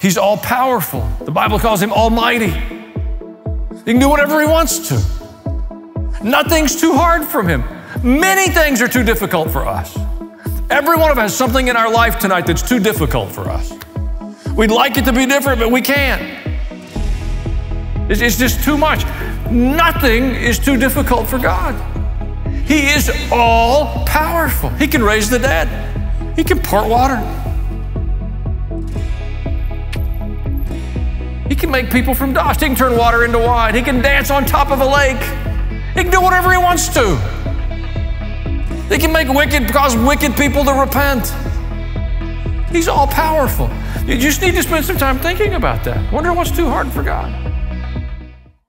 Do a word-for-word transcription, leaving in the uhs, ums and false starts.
He's all-powerful. The Bible calls him almighty. He can do whatever he wants to. Nothing's too hard from him. Many things are too difficult for us. Every one of us has something in our life tonight that's too difficult for us. We'd like it to be different, but we can't. It's, it's just too much. Nothing is too difficult for God. He is all-powerful. He can raise the dead. He can part water. He can make people from dust. He can turn water into wine. He can dance on top of a lake. He can do whatever he wants to. He can make wicked, cause wicked people to repent. He's all-powerful. You just need to spend some time thinking about that. Wonder what's too hard for God.